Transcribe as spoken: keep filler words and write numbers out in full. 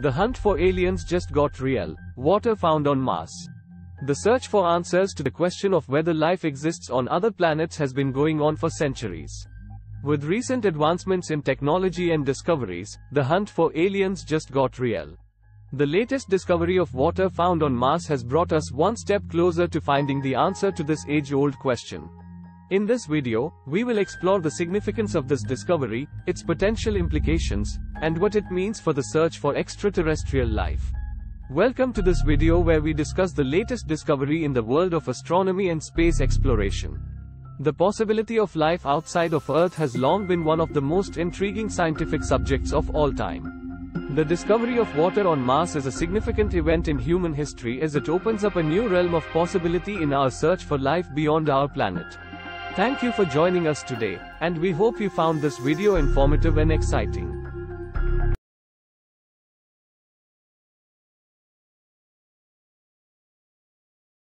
The hunt for aliens just got real. Water found on Mars. The search for answers to the question of whether life exists on other planets has been going on for centuries. With recent advancements in technology and discoveries, the hunt for aliens just got real. The latest discovery of water found on Mars has brought us one step closer to finding the answer to this age-old question. In this video, we will explore the significance of this discovery, its potential implications, and what it means for the search for extraterrestrial life. Welcome to this video where we discuss the latest discovery in the world of astronomy and space exploration. The possibility of life outside of Earth has long been one of the most intriguing scientific subjects of all time. The discovery of water on Mars is a significant event in human history as it opens up a new realm of possibility in our search for life beyond our planet. Thank you for joining us today, and we hope you found this video informative and exciting.